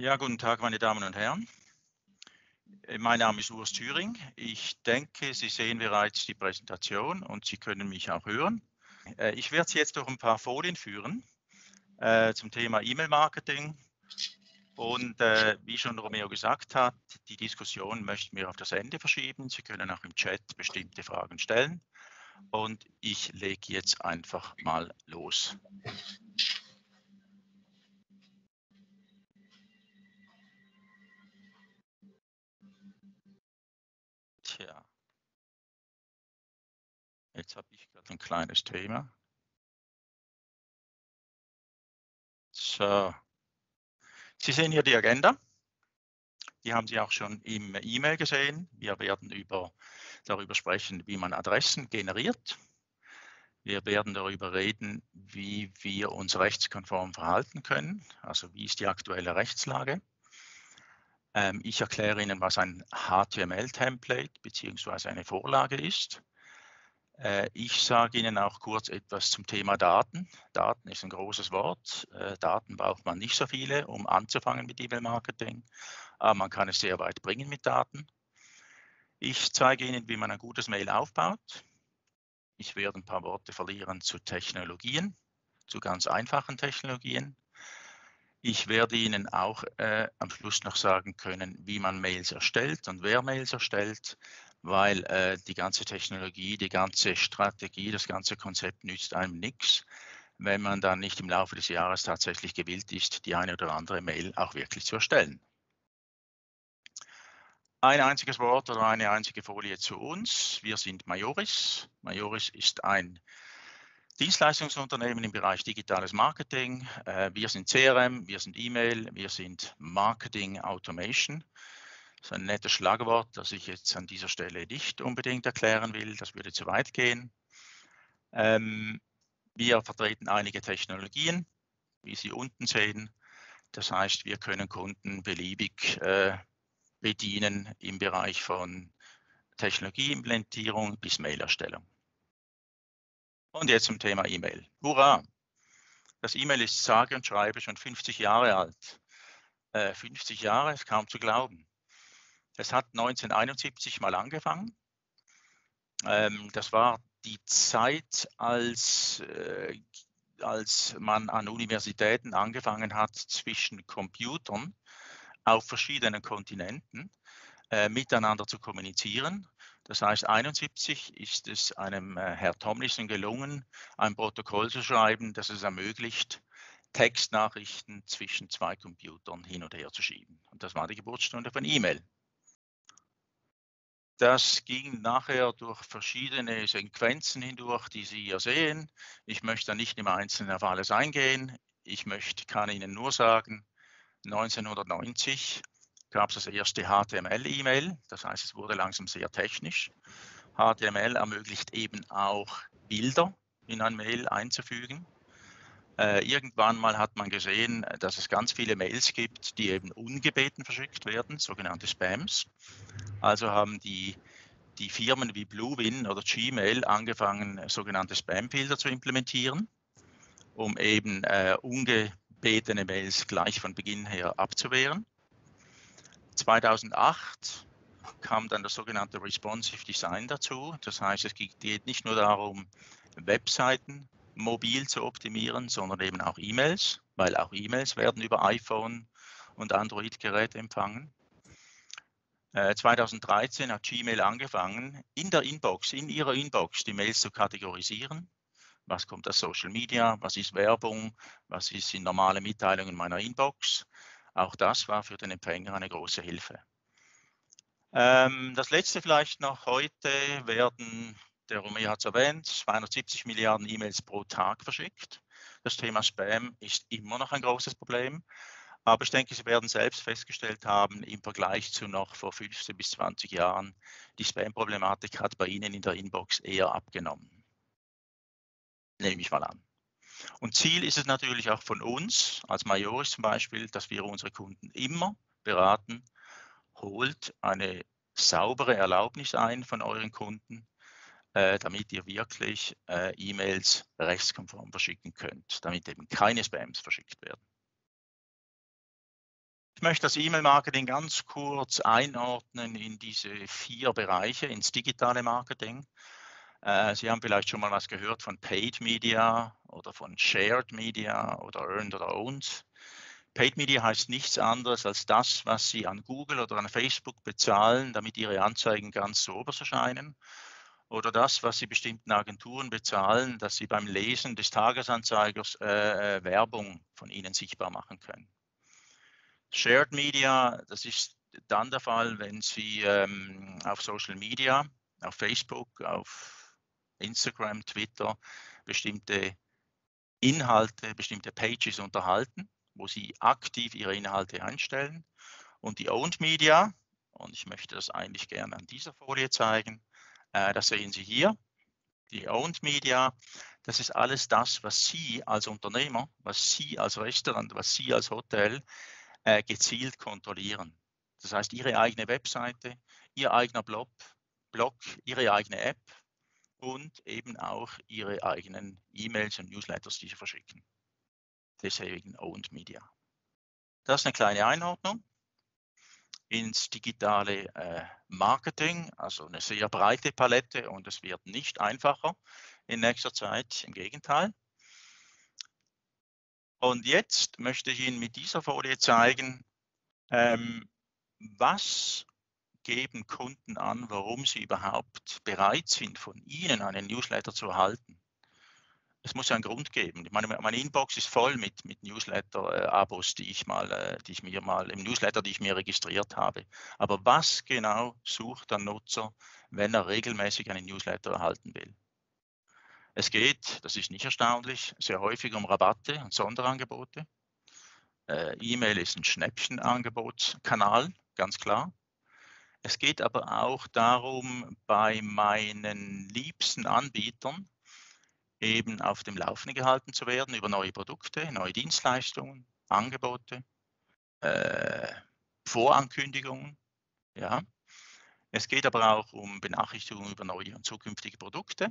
Ja, guten Tag, meine Damen und Herren. Mein Name ist Urs Thüring. Ich denke, Sie sehen bereits die Präsentation und Sie können mich auch hören. Ich werde Sie jetzt durch ein paar Folien führen zum Thema E-Mail-Marketing. Und wie schon Romeo gesagt hat, die Diskussion möchten wir auf das Ende verschieben. Sie können auch im Chat bestimmte Fragen stellen. Und ich lege jetzt einfach mal los. Ja. Jetzt habe ich gerade ein kleines Thema. So. Sie sehen hier die Agenda. Die haben Sie auch schon im E-Mail gesehen. Wir werden darüber sprechen, wie man Adressen generiert. Wir werden darüber reden, wie wir uns rechtskonform verhalten können. Also wie ist die aktuelle Rechtslage? Ich erkläre Ihnen, was ein HTML-Template bzw. eine Vorlage ist. Ich sage Ihnen auch kurz etwas zum Thema Daten. Daten ist ein großes Wort. Daten braucht man nicht so viele, um anzufangen mit E-Mail-Marketing. Aber man kann es sehr weit bringen mit Daten. Ich zeige Ihnen, wie man ein gutes Mail aufbaut. Ich werde ein paar Worte verlieren zu Technologien, zu ganz einfachen Technologien. Ich werde Ihnen auch am Schluss noch sagen können, wie man Mails erstellt und wer Mails erstellt, weil die ganze Technologie, die ganze Strategie, das ganze Konzept nützt einem nichts, wenn man dann nicht im Laufe des Jahres tatsächlich gewillt ist, die eine oder andere Mail auch wirklich zu erstellen. Ein einziges Wort oder eine einzige Folie zu uns. Wir sind Mayoris. Mayoris ist ein Dienstleistungsunternehmen im Bereich digitales Marketing. Wir sind CRM, wir sind E-Mail, wir sind Marketing Automation. Das ist ein nettes Schlagwort, das ich jetzt an dieser Stelle nicht unbedingt erklären will. Das würde zu weit gehen. Wir vertreten einige Technologien, wie Sie unten sehen. Das heißt, wir können Kunden beliebig bedienen im Bereich von Technologieimplementierung bis Mailerstellung. Und jetzt zum Thema E-Mail. Hurra! Das E-Mail ist sage und schreibe schon 50 Jahre alt. 50 Jahre ist kaum zu glauben. Es hat 1971 mal angefangen. Das war die Zeit, als man an Universitäten angefangen hat, zwischen Computern auf verschiedenen Kontinenten miteinander zu kommunizieren. Das heißt, 1971 ist es einem Herrn Tomlinson gelungen, ein Protokoll zu schreiben, das es ermöglicht, Textnachrichten zwischen zwei Computern hin und her zu schieben. Und das war die Geburtsstunde von E-Mail. Das ging nachher durch verschiedene Sequenzen hindurch, die Sie hier sehen. Ich möchte da nicht im Einzelnen auf alles eingehen. Ich kann Ihnen nur sagen, 1990 gab es das erste HTML-E-Mail. Das heißt, es wurde langsam sehr technisch. HTML ermöglicht eben auch Bilder in ein Mail einzufügen. Irgendwann mal hat man gesehen, dass es ganz viele Mails gibt, die eben ungebeten verschickt werden, sogenannte Spams. Also haben die Firmen wie BlueWin oder Gmail angefangen, sogenannte Spamfilter zu implementieren, um eben ungebetene Mails gleich von Beginn her abzuwehren. 2008 kam dann das sogenannte Responsive Design dazu. Das heißt, es geht nicht nur darum, Webseiten mobil zu optimieren, sondern eben auch E-Mails, weil auch E-Mails werden über iPhone und Android-Geräte empfangen. 2013 hat Gmail angefangen, in ihrer Inbox die Mails zu kategorisieren. Was kommt aus Social Media? Was ist Werbung? Was ist in normale Mitteilungen meiner Inbox? Auch das war für den Empfänger eine große Hilfe. Das letzte vielleicht noch heute der Romeo hat es erwähnt, 270 Milliarden E-Mails pro Tag verschickt. Das Thema Spam ist immer noch ein großes Problem. Aber ich denke, Sie werden selbst festgestellt haben, im Vergleich zu noch vor 15 bis 20 Jahren, die Spam-Problematik hat bei Ihnen in der Inbox eher abgenommen. Nehme ich mal an. Und Ziel ist es natürlich auch von uns, als Mayoris zum Beispiel, dass wir unsere Kunden immer beraten, holt eine saubere Erlaubnis ein von euren Kunden, damit ihr wirklich E-Mails rechtskonform verschicken könnt, damit eben keine Spams verschickt werden. Ich möchte das E-Mail-Marketing ganz kurz einordnen in diese 4 Bereiche, ins digitale Marketing. Sie haben vielleicht schon mal was gehört von Paid Media oder von Shared Media oder Earned oder Owned. Paid Media heißt nichts anderes als das, was Sie an Google oder an Facebook bezahlen, damit Ihre Anzeigen ganz sobers erscheinen. Oder das, was Sie bestimmten Agenturen bezahlen, dass Sie beim Lesen des Tagesanzeigers Werbung von Ihnen sichtbar machen können. Shared Media, das ist dann der Fall, wenn Sie auf Social Media, auf Facebook, auf Instagram, Twitter bestimmte Inhalte, bestimmte Pages unterhalten, wo Sie aktiv Ihre Inhalte einstellen. Und die Owned Media, und ich möchte das eigentlich gerne an dieser Folie zeigen, das sehen Sie hier, die Owned Media, das ist alles das, was Sie als Unternehmer, was Sie als Restaurant, was Sie als Hotel gezielt kontrollieren. Das heißt, Ihre eigene Webseite, Ihr eigener Blog, Ihre eigene App und eben auch Ihre eigenen E-Mails und Newsletters, die Sie verschicken. Deswegen Owned Media. Das ist eine kleine Einordnung ins digitale Marketing, also eine sehr breite Palette, und es wird nicht einfacher in nächster Zeit, im Gegenteil. Und jetzt möchte ich Ihnen mit dieser Folie zeigen, was geben Kunden an, warum sie überhaupt bereit sind, von Ihnen einen Newsletter zu erhalten. Es muss ja einen Grund geben. Meine Inbox ist voll mit Newsletter-Abos, die ich mir registriert habe. Aber was genau sucht der Nutzer, wenn er regelmäßig einen Newsletter erhalten will? Es geht, das ist nicht erstaunlich, sehr häufig um Rabatte und Sonderangebote. E-Mail ist ein Schnäppchenangebotskanal, ganz klar. Es geht aber auch darum, bei meinen liebsten Anbietern eben auf dem Laufenden gehalten zu werden über neue Produkte, neue Dienstleistungen, Angebote, Vorankündigungen. Ja. Es geht aber auch um Benachrichtigungen über neue und zukünftige Produkte.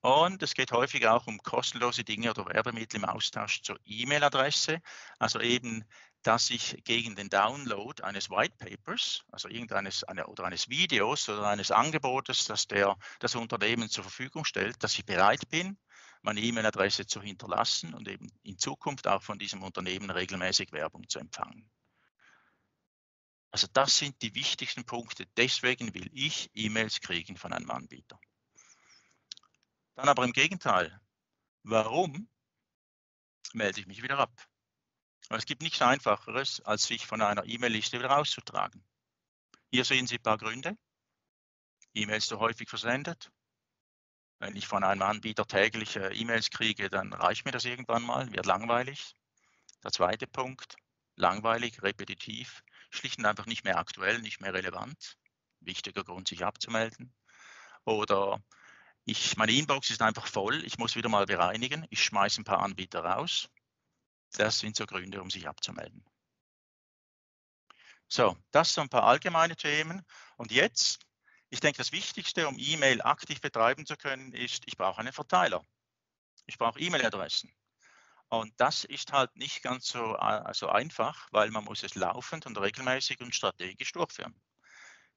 Und es geht häufig auch um kostenlose Dinge oder Werbemittel im Austausch zur E-Mail-Adresse. Also eben, dass ich gegen den Download eines White Papers, also eines Videos oder eines Angebotes, das Unternehmen zur Verfügung stellt, dass ich bereit bin, meine E-Mail-Adresse zu hinterlassen und eben in Zukunft auch von diesem Unternehmen regelmäßig Werbung zu empfangen. Also das sind die wichtigsten Punkte. Deswegen will ich E-Mails kriegen von einem Anbieter. Dann aber im Gegenteil, warum melde ich mich wieder ab? Es gibt nichts Einfacheres, als sich von einer E-Mail-Liste wieder rauszutragen. Hier sehen Sie ein paar Gründe. E-Mails zu häufig versendet. Wenn ich von einem Anbieter täglich E-Mails kriege, dann reicht mir das irgendwann mal, wird langweilig. Der zweite Punkt, langweilig, repetitiv, schlicht und einfach nicht mehr aktuell, nicht mehr relevant. Wichtiger Grund, sich abzumelden. Oder meine Inbox ist einfach voll, ich muss wieder mal bereinigen, ich schmeiße ein paar Anbieter raus. Das sind so Gründe, um sich abzumelden. So, das sind ein paar allgemeine Themen. Und jetzt, ich denke, das Wichtigste, um E-Mail aktiv betreiben zu können, ist, ich brauche einen Verteiler. Ich brauche E-Mail-Adressen. Und das ist halt nicht ganz so einfach, weil man muss es laufend und regelmäßig und strategisch durchführen.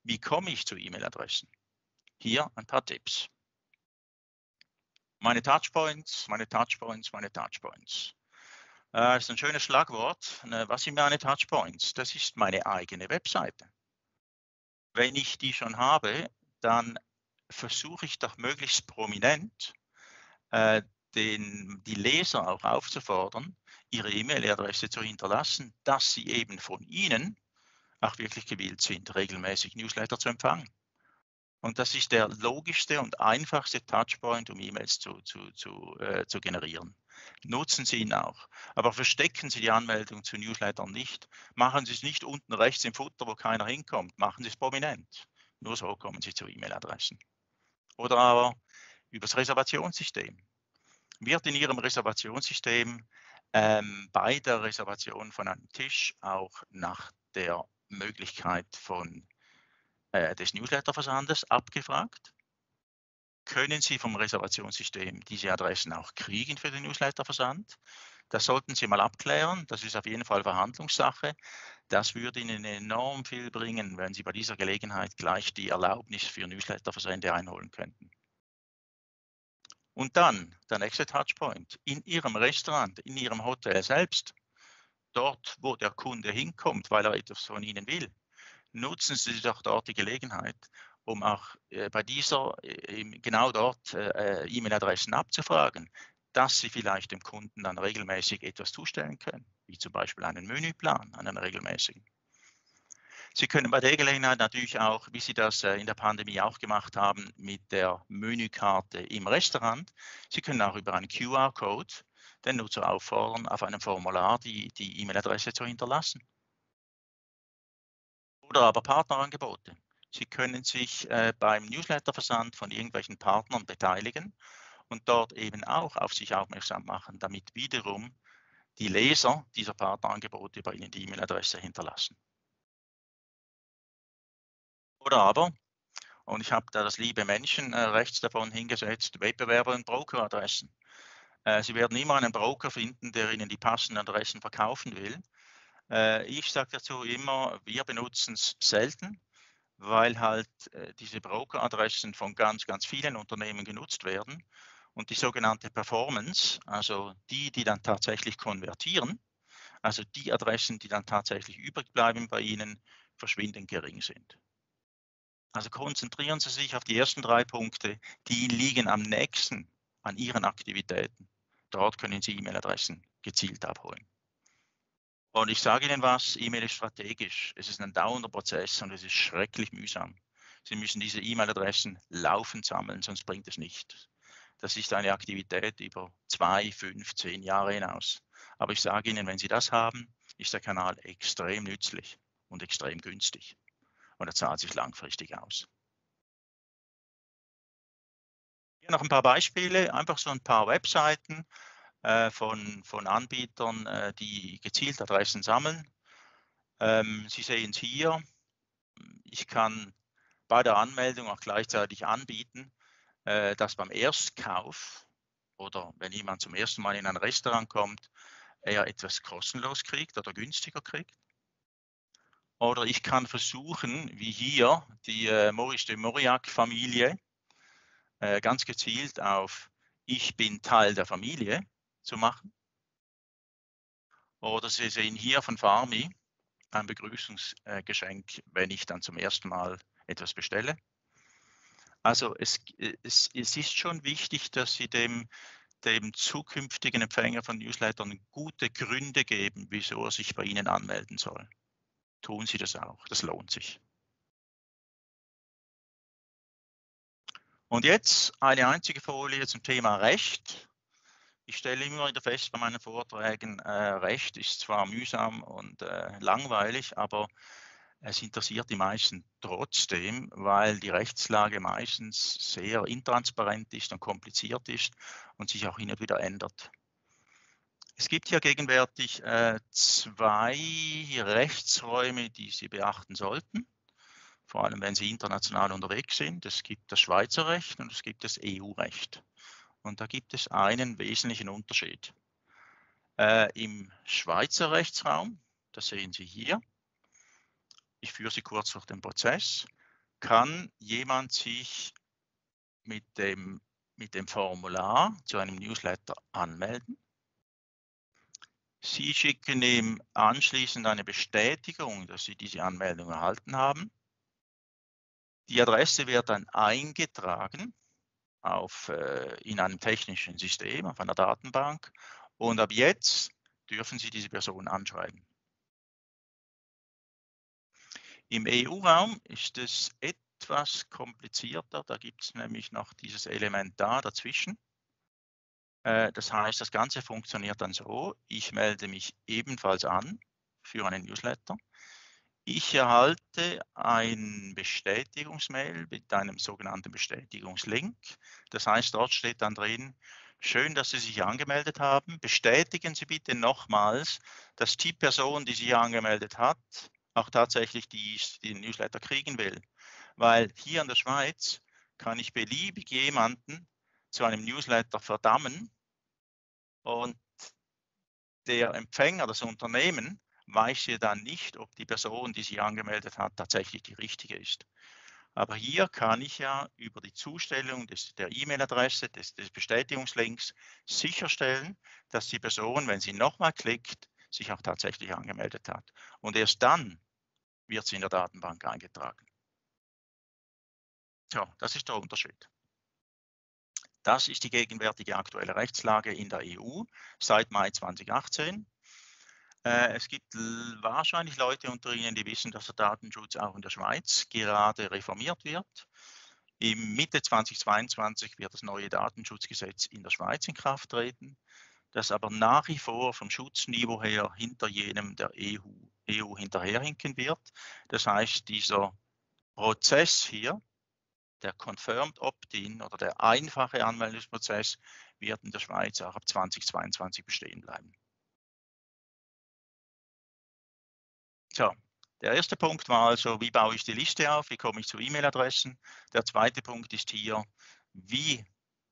Wie komme ich zu E-Mail-Adressen? Hier ein paar Tipps. Meine Touchpoints, meine Touchpoints, meine Touchpoints. Das ist ein schönes Schlagwort. Was sind meine Touchpoints? Das ist meine eigene Webseite. Wenn ich die schon habe, dann versuche ich doch möglichst prominent die Leser auch aufzufordern, ihre E-Mail-Adresse zu hinterlassen, dass sie eben von Ihnen auch wirklich gewillt sind, regelmäßig Newsletter zu empfangen. Und das ist der logischste und einfachste Touchpoint, um E-Mails zu generieren. Nutzen Sie ihn auch. Aber verstecken Sie die Anmeldung zu Newslettern nicht. Machen Sie es nicht unten rechts im Footer, wo keiner hinkommt. Machen Sie es prominent. Nur so kommen Sie zu E-Mail-Adressen. Oder aber übers Reservationssystem. Wird in Ihrem Reservationssystem bei der Reservation von einem Tisch auch nach der Möglichkeit von des Newsletterversandes abgefragt? können Sie vom Reservationssystem diese Adressen auch kriegen für den Newsletterversand. Das sollten Sie mal abklären. Das ist auf jeden Fall Verhandlungssache. Das würde Ihnen enorm viel bringen, wenn Sie bei dieser Gelegenheit gleich die Erlaubnis für Newsletterversände einholen könnten. Und dann der nächste Touchpoint. In Ihrem Restaurant, in Ihrem Hotel selbst, dort, wo der Kunde hinkommt, weil er etwas von Ihnen will, nutzen Sie doch dort die Gelegenheit, um auch bei dieser, genau dort, E-Mail-Adressen abzufragen, dass Sie vielleicht dem Kunden dann regelmäßig etwas zustellen können, wie zum Beispiel einen Menüplan, einen regelmäßigen. Sie können bei der Gelegenheit natürlich auch, wie Sie das in der Pandemie auch gemacht haben, mit der Menükarte im Restaurant, Sie können auch über einen QR-Code den Nutzer auffordern, auf einem Formular die E-Mail-Adresse zu hinterlassen. Oder aber Partnerangebote. Sie können sich beim Newsletterversand von irgendwelchen Partnern beteiligen und dort eben auch auf sich aufmerksam machen, damit wiederum die Leser dieser Partnerangebote bei Ihnen die E-Mail-Adresse hinterlassen. Oder aber, und ich habe da das liebe Menschen rechts davon hingesetzt, Wettbewerber und Brokeradressen. Sie werden immer einen Broker finden, der Ihnen die passenden Adressen verkaufen will. Ich sage dazu immer, wir benutzen es selten, weil halt diese Brokeradressen von ganz, ganz vielen Unternehmen genutzt werden. Und die sogenannte Performance, also die dann tatsächlich konvertieren, also die Adressen, die dann tatsächlich übrig bleiben bei Ihnen, verschwindend gering sind. Also konzentrieren Sie sich auf die ersten drei Punkte, die liegen am nächsten an Ihren Aktivitäten. Dort können Sie E-Mail-Adressen gezielt abholen. Und ich sage Ihnen was, E-Mail ist strategisch. Es ist ein dauernder Prozess und es ist schrecklich mühsam. Sie müssen diese E-Mail-Adressen laufend sammeln, sonst bringt es nichts. Das ist eine Aktivität über 2, 5, 10 Jahre hinaus. Aber ich sage Ihnen, wenn Sie das haben, ist der Kanal extrem nützlich und extrem günstig. Und er zahlt sich langfristig aus. Hier noch ein paar Beispiele, einfach so ein paar Webseiten von Anbietern, die gezielt Adressen sammeln. Sie sehen es hier. Ich kann bei der Anmeldung auch gleichzeitig anbieten, dass beim Erstkauf oder wenn jemand zum ersten Mal in ein Restaurant kommt, er etwas kostenlos kriegt oder günstiger kriegt. Oder ich kann versuchen, wie hier, die Maurice de Moriac-Familie, ganz gezielt auf Ich bin Teil der Familie zu machen. Oder Sie sehen hier von Farmy ein Begrüßungsgeschenk, wenn ich dann zum ersten Mal etwas bestelle. Also es ist schon wichtig, dass Sie dem zukünftigen Empfänger von Newslettern gute Gründe geben, wieso er sich bei Ihnen anmelden soll. Tun Sie das auch, das lohnt sich. Und jetzt eine einzige Folie zum Thema Recht. Ich stelle immer wieder fest bei meinen Vorträgen, Recht ist zwar mühsam und langweilig, aber es interessiert die meisten trotzdem, weil die Rechtslage meistens sehr intransparent ist und kompliziert ist und sich auch hin und wieder ändert. Es gibt hier gegenwärtig zwei Rechtsräume, die Sie beachten sollten. Vor allem, wenn Sie international unterwegs sind. Es gibt das Schweizer Recht und es gibt das EU-Recht. Und da gibt es einen wesentlichen Unterschied. Im Schweizer Rechtsraum, das sehen Sie hier, ich führe Sie kurz durch den Prozess, kann jemand sich mit dem Formular zu einem Newsletter anmelden. Sie schicken ihm anschließend eine Bestätigung, dass Sie diese Anmeldung erhalten haben. Die Adresse wird dann eingetragen in einem technischen System, auf einer Datenbank. Und ab jetzt dürfen Sie diese Person anschreiben. Im EU-Raum ist es etwas komplizierter. Da gibt es nämlich noch dieses Element dazwischen. Das heißt, das Ganze funktioniert dann so. Ich melde mich ebenfalls an für einen Newsletter. Ich erhalte ein Bestätigungsmail mit einem sogenannten Bestätigungslink. Das heißt, dort steht dann drin, schön, dass Sie sich angemeldet haben. Bestätigen Sie bitte nochmals, dass die Person, die sich hier angemeldet hat, auch tatsächlich den Newsletter kriegen will. Weil hier in der Schweiz kann ich beliebig jemanden zu einem Newsletter verdammen und der Empfänger, das Unternehmen, weiß ja dann nicht, ob die Person, die sich angemeldet hat, tatsächlich die richtige ist. Aber hier kann ich ja über die Zustellung der E-Mail-Adresse, des Bestätigungslinks sicherstellen, dass die Person, wenn sie nochmal klickt, sich auch tatsächlich angemeldet hat. Und erst dann wird sie in der Datenbank eingetragen. So, das ist der Unterschied. Das ist die gegenwärtige aktuelle Rechtslage in der EU seit Mai 2018. Es gibt wahrscheinlich Leute unter Ihnen, die wissen, dass der Datenschutz auch in der Schweiz gerade reformiert wird. Im Mitte 2022 wird das neue Datenschutzgesetz in der Schweiz in Kraft treten, das aber nach wie vor vom Schutzniveau her hinter jenem der EU hinterherhinken wird. Das heißt, dieser Prozess hier, der Confirmed Opt-in oder der einfache Anmeldungsprozess, wird in der Schweiz auch ab 2022 bestehen bleiben. So, der erste Punkt war also, wie baue ich die Liste auf, wie komme ich zu E-Mail-Adressen. Der zweite Punkt ist hier, wie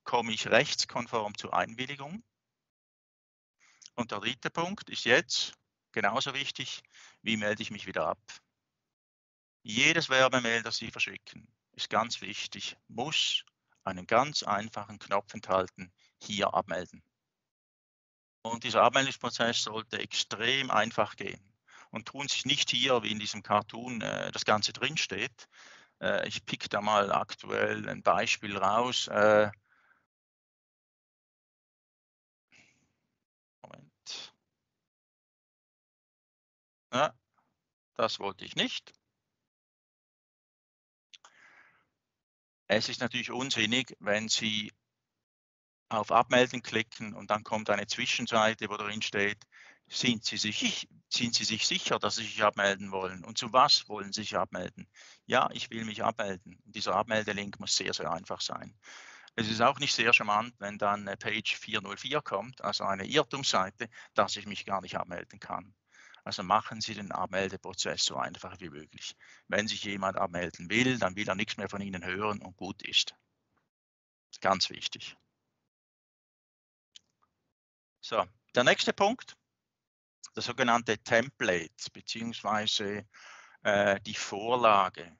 komme ich rechtskonform zur Einwilligung. Und der dritte Punkt ist jetzt genauso wichtig, wie melde ich mich wieder ab. Jedes Werbemail, das Sie verschicken, ist ganz wichtig, muss einen ganz einfachen Knopf enthalten, hier abmelden. Und dieser Abmeldungsprozess sollte extrem einfach gehen. Und tun sich nicht hier, wie in diesem Cartoon, das Ganze drinsteht. Ich pick da mal aktuell ein Beispiel raus. Moment. Ja, das wollte ich nicht. Es ist natürlich unsinnig, wenn Sie auf Abmelden klicken und dann kommt eine Zwischenseite, wo drin steht, sind Sie sich sicher, dass Sie sich abmelden wollen? Und zu was wollen Sie sich abmelden? Ja, ich will mich abmelden. Dieser Abmeldelink muss sehr, sehr einfach sein. Es ist auch nicht sehr charmant, wenn dann Page 404 kommt, also eine Irrtumsseite, dass ich mich gar nicht abmelden kann. Also machen Sie den Abmeldeprozess so einfach wie möglich. Wenn sich jemand abmelden will, dann will er nichts mehr von Ihnen hören und gut ist. Ganz wichtig. So, der nächste Punkt. Das sogenannte Template bzw. Die Vorlage.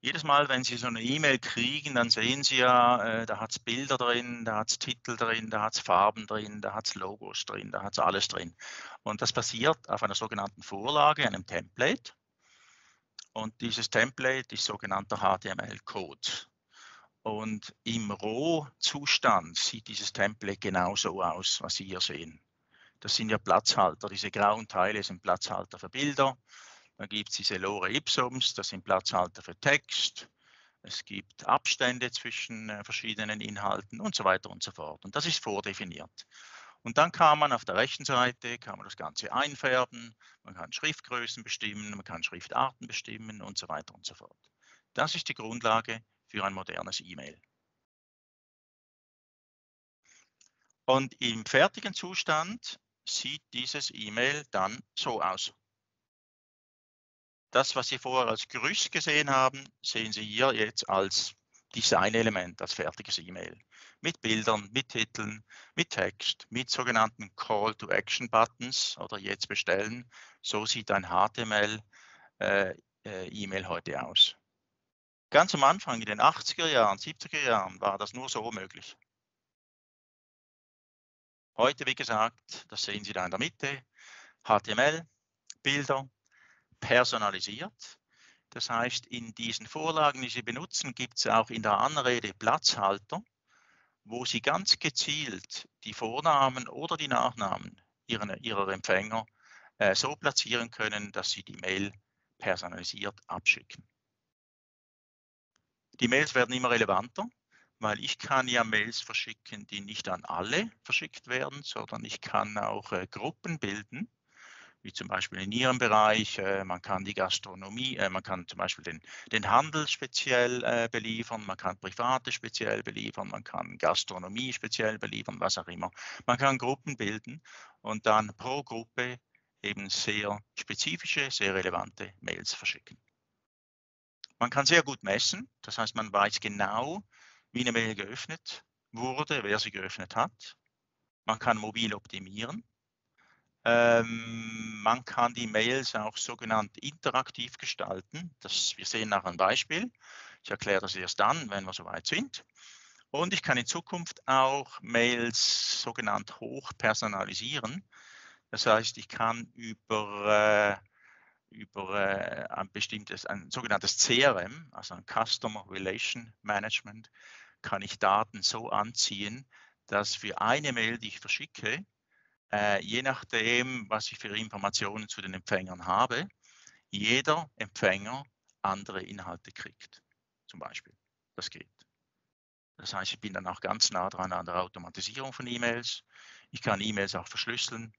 Jedes Mal, wenn Sie so eine E-Mail kriegen, dann sehen Sie ja, da hat es Bilder drin, da hat es Titel drin, da hat es Farben drin, da hat es Logos drin, da hat es alles drin. Und das basiert auf einer sogenannten Vorlage, einem Template. Und dieses Template ist sogenannter HTML-Code. Und im Rohzustand sieht dieses Template genauso aus, was Sie hier sehen. Das sind ja Platzhalter. Diese grauen Teile sind Platzhalter für Bilder. Dann gibt es diese Lore Ipsums, das sind Platzhalter für Text. Es gibt Abstände zwischen verschiedenen Inhalten und so weiter und so fort. Und das ist vordefiniert. Und dann kann man auf der rechten Seite das Ganze einfärben. Man kann Schriftgrößen bestimmen, man kann Schriftarten bestimmen und so weiter und so fort. Das ist die Grundlage für ein modernes E-Mail. Und im fertigen Zustand sieht dieses E-Mail dann so aus. Das, was Sie vorher als Gerüst gesehen haben, sehen Sie hier jetzt als Designelement, als fertiges E-Mail. Mit Bildern, mit Titeln, mit Text, mit sogenannten Call-to-Action-Buttons oder jetzt bestellen. So sieht ein HTML-E-Mail heute aus. Ganz am Anfang, in den 80er Jahren, 70er Jahren, war das nur so möglich. Heute, wie gesagt, das sehen Sie da in der Mitte, HTML, Bilder, personalisiert. Das heißt, in diesen Vorlagen, die Sie benutzen, gibt es auch in der Anrede Platzhalter, wo Sie ganz gezielt die Vornamen oder die Nachnamen Ihrer Empfänger so platzieren können, dass Sie die Mail personalisiert abschicken. Die Mails werden immer relevanter, weil ich kann ja Mails verschicken, die nicht an alle verschickt werden, sondern ich kann auch Gruppen bilden, wie zum Beispiel in Ihrem Bereich. Man kann die Gastronomie, man kann zum Beispiel den Handel speziell beliefern, man kann Private speziell beliefern, man kann Gastronomie speziell beliefern, was auch immer. Man kann Gruppen bilden und dann pro Gruppe eben sehr spezifische, sehr relevante Mails verschicken. Man kann sehr gut messen, das heißt, man weiß genau, wie eine Mail geöffnet wurde, wer sie geöffnet hat. Man kann mobil optimieren. Man kann die Mails auch sogenannt interaktiv gestalten. Wir sehen nach einem Beispiel. Ich erkläre das erst dann, wenn wir soweit sind. Und ich kann in Zukunft auch Mails sogenannt hochpersonalisieren. Das heißt, ich kann über ein sogenanntes CRM, also ein Customer Relation Management, kann ich Daten so anziehen, dass für eine Mail, die ich verschicke, je nachdem, was ich für Informationen zu den Empfängern habe, jeder Empfänger andere Inhalte kriegt, zum Beispiel. Das geht. Das heißt, ich bin dann auch ganz nah dran an der Automatisierung von E-Mails. Ich kann E-Mails auch verschlüsseln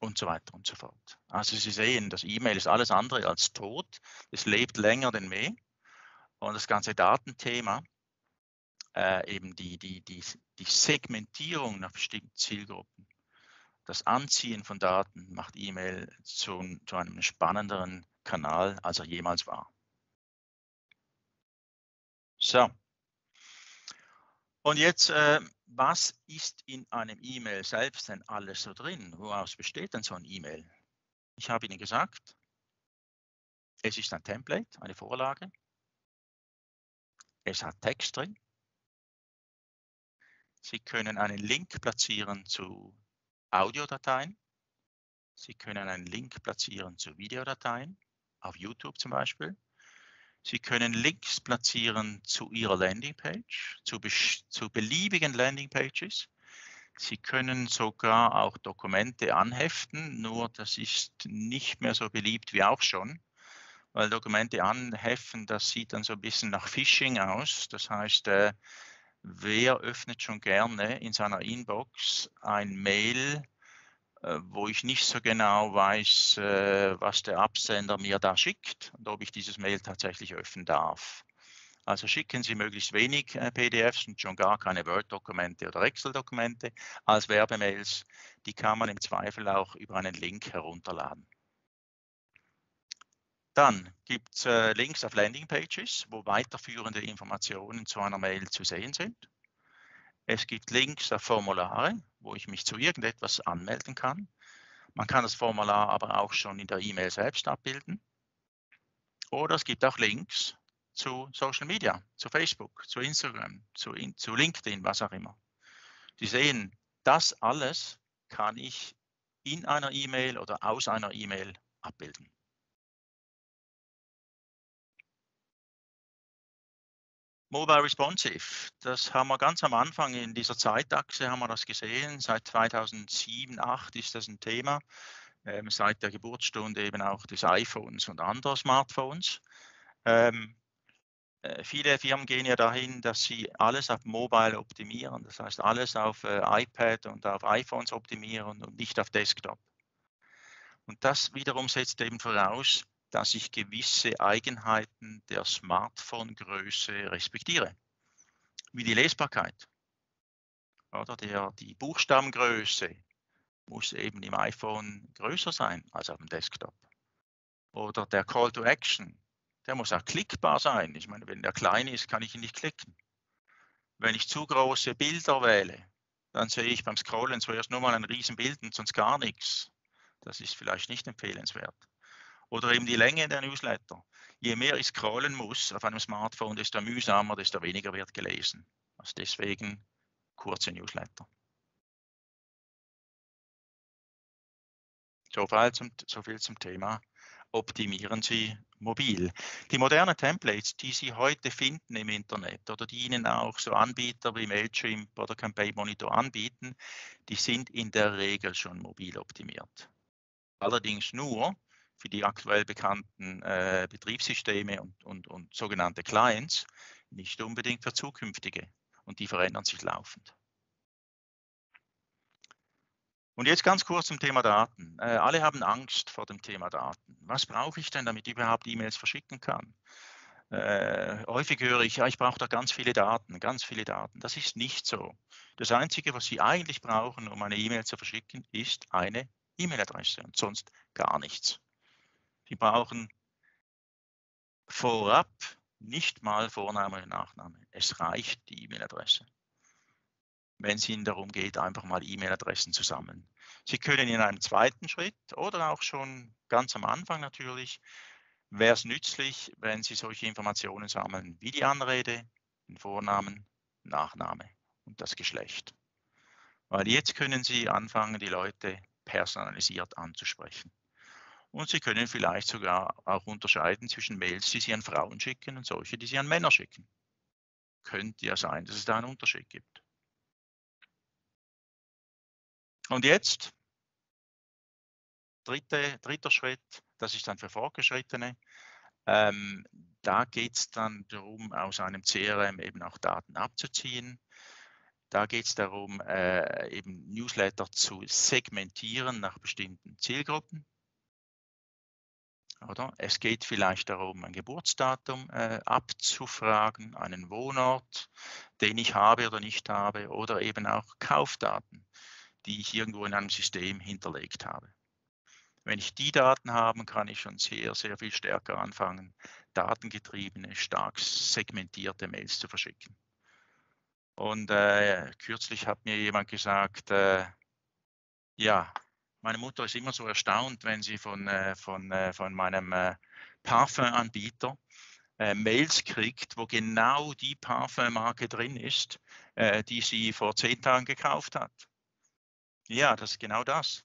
und so weiter und so fort. Also Sie sehen, das E-Mail ist alles andere als tot. Es lebt länger denn je. Und das ganze Datenthema, eben die Segmentierung nach bestimmten Zielgruppen, das Anziehen von Daten macht E-Mail zu einem spannenderen Kanal, als er jemals war. So. Und jetzt, was ist in einem E-Mail selbst denn alles so drin? Woraus besteht denn so ein E-Mail? Ich habe Ihnen gesagt, es ist ein Template, eine Vorlage. Es hat Text drin. Sie können einen Link platzieren zu Audiodateien. Sie können einen Link platzieren zu Videodateien, auf YouTube zum Beispiel. Sie können Links platzieren zu Ihrer Landingpage, zu beliebigen Landingpages. Sie können sogar auch Dokumente anheften, nur das ist nicht mehr so beliebt wie auch schon, weil Dokumente anheften, das sieht dann so ein bisschen nach Phishing aus. Das heißt, wer öffnet schon gerne in seiner Inbox ein Mail, wo ich nicht so genau weiß, was der Absender mir da schickt und ob ich dieses Mail tatsächlich öffnen darf. Also schicken Sie möglichst wenig PDFs und schon gar keine Word-Dokumente oder Excel-Dokumente als Werbemails. Die kann man im Zweifel auch über einen Link herunterladen. Dann gibt es Links auf Landingpages, wo weiterführende Informationen zu einer Mail zu sehen sind. Es gibt Links auf Formulare, wo ich mich zu irgendetwas anmelden kann. Man kann das Formular aber auch schon in der E-Mail selbst abbilden. Oder es gibt auch Links zu Social Media, zu Facebook, zu Instagram, zu LinkedIn, was auch immer. Sie sehen, das alles kann ich in einer E-Mail oder aus einer E-Mail abbilden. Mobile Responsive, das haben wir ganz am Anfang in dieser Zeitachse haben wir das gesehen. Seit 2007, 2008 ist das ein Thema, seit der Geburtsstunde eben auch des iPhones und anderer Smartphones. Viele Firmen gehen ja dahin, dass sie alles auf Mobile optimieren, das heißt alles auf iPad und auf iPhones optimieren und nicht auf Desktop. Und das wiederum setzt eben voraus, dass ich gewisse Eigenheiten der Smartphone-Größe respektiere, wie die Lesbarkeit. Oder die Buchstabengröße muss eben im iPhone größer sein als auf dem Desktop. Oder der Call to Action, der muss auch klickbar sein. Ich meine, wenn der klein ist, kann ich ihn nicht klicken. Wenn ich zu große Bilder wähle, dann sehe ich beim Scrollen zuerst nur mal ein Riesenbild und sonst gar nichts. Das ist vielleicht nicht empfehlenswert. Oder eben die Länge der Newsletter. Je mehr ich scrollen muss auf einem Smartphone, desto mühsamer, desto weniger wird gelesen. Also deswegen kurze Newsletter. So viel zum Thema. Optimieren Sie mobil. Die modernen Templates, die Sie heute finden im Internet oder die Ihnen auch so Anbieter wie Mailchimp oder Campaign Monitor anbieten, die sind in der Regel schon mobil optimiert. Allerdings nur für die aktuell bekannten Betriebssysteme und sogenannte Clients, nicht unbedingt für zukünftige. Und die verändern sich laufend. Und jetzt ganz kurz zum Thema Daten. Alle haben Angst vor dem Thema Daten. Was brauche ich denn, damit ich überhaupt E-Mails verschicken kann? Häufig höre ich, ja, ich brauche da ganz viele Daten, ganz viele Daten. Das ist nicht so. Das Einzige, was Sie eigentlich brauchen, um eine E-Mail zu verschicken, ist eine E-Mail-Adresse und sonst gar nichts. Sie brauchen vorab nicht mal Vorname und Nachname. Es reicht die E-Mail-Adresse. Wenn es Ihnen darum geht, einfach mal E-Mail-Adressen zu sammeln. Sie können in einem zweiten Schritt oder auch schon ganz am Anfang natürlich, wäre es nützlich, wenn Sie solche Informationen sammeln, wie die Anrede, den Vornamen, Nachname und das Geschlecht. Weil jetzt können Sie anfangen, die Leute personalisiert anzusprechen. Und Sie können vielleicht sogar auch unterscheiden zwischen Mails, die Sie an Frauen schicken und solche, die Sie an Männer schicken. Könnte ja sein, dass es da einen Unterschied gibt. Und jetzt, dritter Schritt, das ist dann für Fortgeschrittene. Da geht es dann darum, aus einem CRM eben auch Daten abzuziehen. Da geht es darum, eben Newsletter zu segmentieren nach bestimmten Zielgruppen. Oder? Es geht vielleicht darum, ein Geburtsdatum abzufragen, einen Wohnort, den ich habe oder nicht habe, oder eben auch Kaufdaten, die ich irgendwo in einem System hinterlegt habe. Wenn ich die Daten habe, kann ich schon sehr, sehr viel stärker anfangen, datengetriebene, stark segmentierte Mails zu verschicken. Und kürzlich hat mir jemand gesagt, ja, meine Mutter ist immer so erstaunt, wenn sie von meinem Parfum-Anbieter Mails kriegt, wo genau die Parfum-Marke drin ist, die sie vor 10 Tagen gekauft hat. Ja, das ist genau das.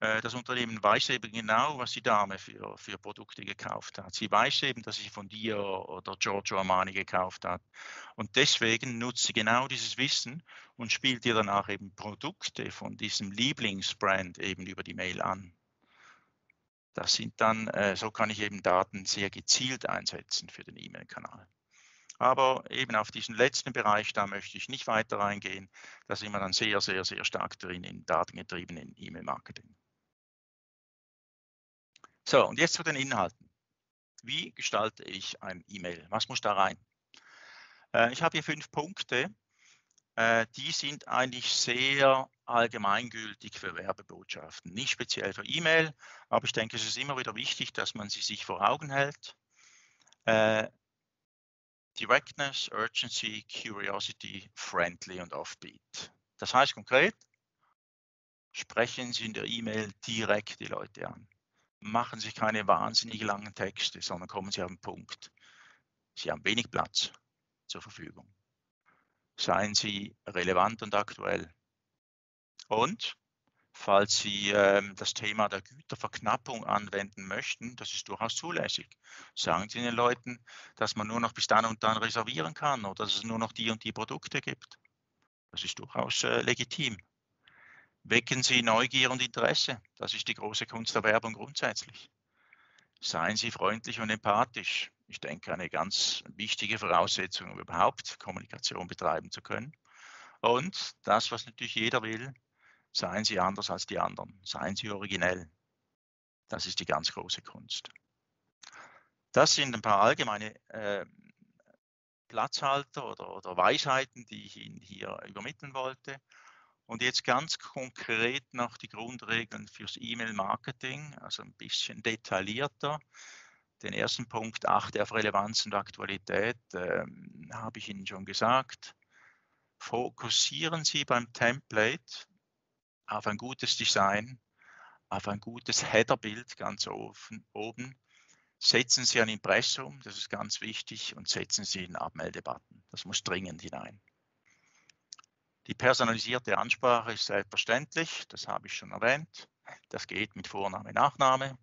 Das Unternehmen weiß eben genau, was die Dame für Produkte gekauft hat. Sie weiß eben, dass sie von Dior oder Giorgio Armani gekauft hat. Und deswegen nutzt sie genau dieses Wissen und spielt ihr danach eben Produkte von diesem Lieblingsbrand eben über die Mail an. Das sind dann, so kann ich eben Daten sehr gezielt einsetzen für den E-Mail-Kanal. Aber eben auf diesen letzten Bereich, da möchte ich nicht weiter reingehen. Da sind wir dann sehr, sehr, sehr stark drin im datengetriebenen E-Mail-Marketing. So, und jetzt zu den Inhalten. Wie gestalte ich ein E-Mail? Was muss da rein? Ich habe hier 5 Punkte. Die sind eigentlich sehr allgemeingültig für Werbebotschaften. Nicht speziell für E-Mail, aber ich denke, es ist immer wieder wichtig, dass man sie sich vor Augen hält. Directness, Urgency, Curiosity, Friendly und Offbeat. Das heißt konkret, sprechen Sie in der E-Mail direkt die Leute an. Machen Sie keine wahnsinnig langen Texte, sondern kommen Sie auf den Punkt. Sie haben wenig Platz zur Verfügung. Seien Sie relevant und aktuell. Und falls Sie das Thema der Güterverknappung anwenden möchten, das ist durchaus zulässig. Sagen Sie den Leuten, dass man nur noch bis dann und dann reservieren kann oder dass es nur noch die und die Produkte gibt. Das ist durchaus legitim. Wecken Sie Neugier und Interesse. Das ist die große Kunst der Werbung grundsätzlich. Seien Sie freundlich und empathisch. Ich denke, eine ganz wichtige Voraussetzung, um überhaupt Kommunikation betreiben zu können. Und das, was natürlich jeder will, seien Sie anders als die anderen. Seien Sie originell. Das ist die ganz große Kunst. Das sind ein paar allgemeine Platzhalter oder Weisheiten, die ich Ihnen hier übermitteln wollte. Und jetzt ganz konkret noch die Grundregeln fürs E-Mail-Marketing, also ein bisschen detaillierter. Den ersten Punkt, achte auf Relevanz und Aktualität, habe ich Ihnen schon gesagt. Fokussieren Sie beim Template auf ein gutes Design, auf ein gutes Headerbild ganz oben. Setzen Sie ein Impressum, das ist ganz wichtig, und setzen Sie einen Abmeldebutton. Das muss dringend hinein. Die personalisierte Ansprache ist selbstverständlich, das habe ich schon erwähnt. Das geht mit Vorname, Nachname.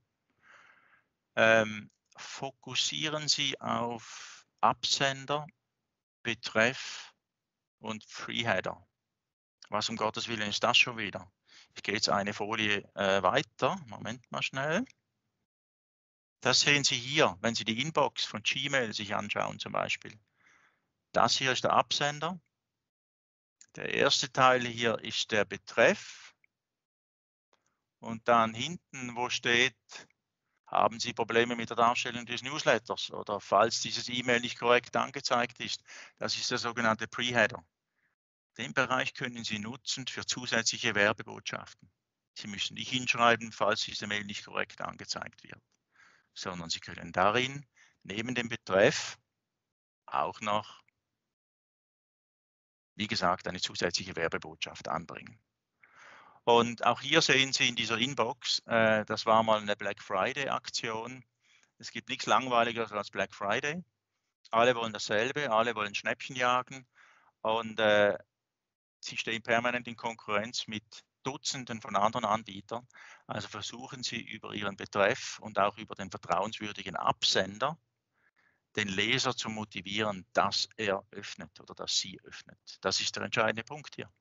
Fokussieren Sie auf Absender, Betreff und Freeheader. Was um Gottes Willen ist das schon wieder? Ich gehe jetzt eine Folie weiter. Moment mal schnell. Das sehen Sie hier, wenn Sie die Inbox von Gmail sich anschauen zum Beispiel. Das hier ist der Absender. Der erste Teil hier ist der Betreff und dann hinten, wo steht, haben Sie Probleme mit der Darstellung des Newsletters oder falls dieses E-Mail nicht korrekt angezeigt ist, das ist der sogenannte Preheader. Den Bereich können Sie nutzen für zusätzliche Werbebotschaften. Sie müssen nicht hinschreiben, falls diese Mail nicht korrekt angezeigt wird, sondern Sie können darin neben dem Betreff auch noch, wie gesagt, eine zusätzliche Werbebotschaft anbringen. Und auch hier sehen Sie in dieser Inbox, das war mal eine Black Friday Aktion. Es gibt nichts Langweiligeres als Black Friday. Alle wollen dasselbe, alle wollen Schnäppchen jagen und Sie stehen permanent in Konkurrenz mit Dutzenden von anderen Anbietern. Also versuchen Sie über Ihren Betreff und auch über den vertrauenswürdigen Absender den Leser zu motivieren, dass er öffnet oder dass sie öffnet. Das ist der entscheidende Punkt hier.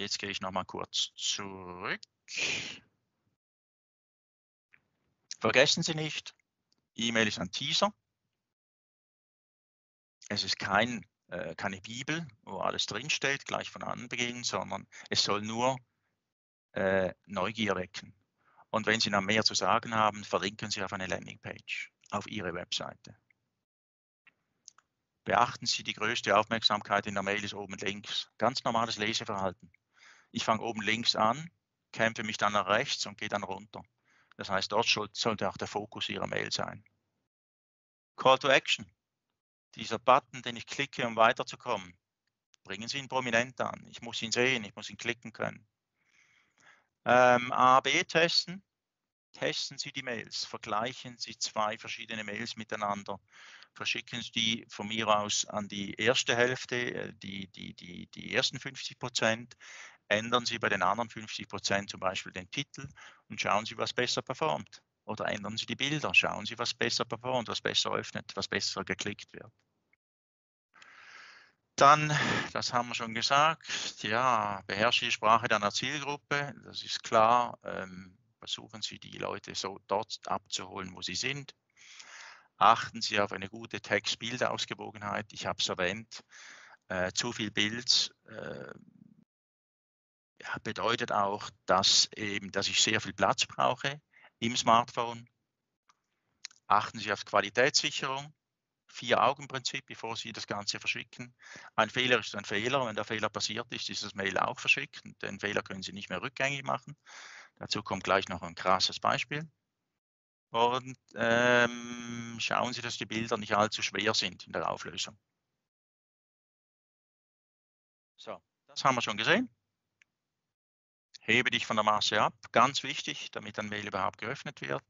Jetzt gehe ich nochmal kurz zurück. Vergessen Sie nicht, E-Mail ist ein Teaser. Es ist keine Bibel, wo alles drinsteht, gleich von Anbeginn, sondern es soll nur Neugier wecken. Und wenn Sie noch mehr zu sagen haben, verlinken Sie auf eine Landingpage, auf Ihre Webseite. Beachten Sie, die größte Aufmerksamkeit in der Mail ist oben links. Ganz normales Leseverhalten. Ich fange oben links an, kämpfe mich dann nach rechts und gehe dann runter. Das heißt, dort sollte auch der Fokus Ihrer Mail sein. Call to Action. Dieser Button, den ich klicke, um weiterzukommen. Bringen Sie ihn prominent an. Ich muss ihn sehen, ich muss ihn klicken können. A/B testen. Testen Sie die Mails. Vergleichen Sie zwei verschiedene Mails miteinander. Verschicken Sie die von mir aus an die erste Hälfte, die ersten 50%. Ändern Sie bei den anderen 50% zum Beispiel den Titel und schauen Sie, was besser performt. Oder ändern Sie die Bilder. Schauen Sie, was besser performt, was besser öffnet, was besser geklickt wird. Dann, das haben wir schon gesagt, ja, beherrsche die Sprache deiner Zielgruppe, das ist klar. Versuchen Sie, die Leute so dort abzuholen, wo sie sind. Achten Sie auf eine gute Text-Bild-Ausgewogenheit. Ich habe es erwähnt, zu viel Bild bedeutet auch, dass ich sehr viel Platz brauche im Smartphone. Achten Sie auf Qualitätssicherung. 4-Augen-Prinzip, bevor Sie das Ganze verschicken. Ein Fehler ist ein Fehler. Wenn der Fehler passiert ist, ist das Mail auch verschickt. Den Fehler können Sie nicht mehr rückgängig machen. Dazu kommt gleich noch ein krasses Beispiel. Und schauen Sie, dass die Bilder nicht allzu schwer sind in der Auflösung. So, das haben wir schon gesehen. Hebe dich von der Masse ab. Ganz wichtig, damit ein Mail überhaupt geöffnet wird.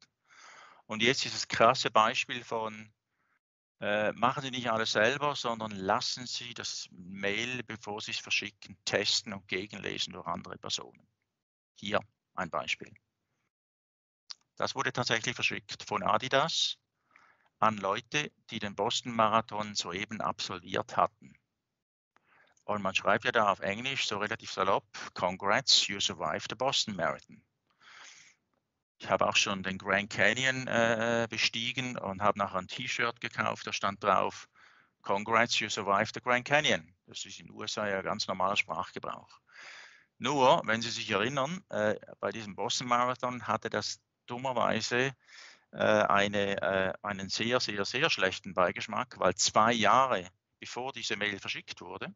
Und jetzt ist das krasse Beispiel von machen Sie nicht alles selber, sondern lassen Sie das Mail, bevor Sie es verschicken, testen und gegenlesen durch andere Personen. Hier ein Beispiel. Das wurde tatsächlich verschickt von Adidas an Leute, die den Boston Marathon soeben absolviert hatten. Und man schreibt ja da auf Englisch so relativ salopp, Congrats, you survived the Boston Marathon. Ich habe auch schon den Grand Canyon bestiegen und habe nachher ein T-Shirt gekauft, da stand drauf, Congrats, you survived the Grand Canyon. Das ist in den USA ja ganz normaler Sprachgebrauch. Nur, wenn Sie sich erinnern, bei diesem Boston Marathon hatte das dummerweise einen sehr, sehr, sehr schlechten Beigeschmack, weil 2 Jahre bevor diese Mail verschickt wurde,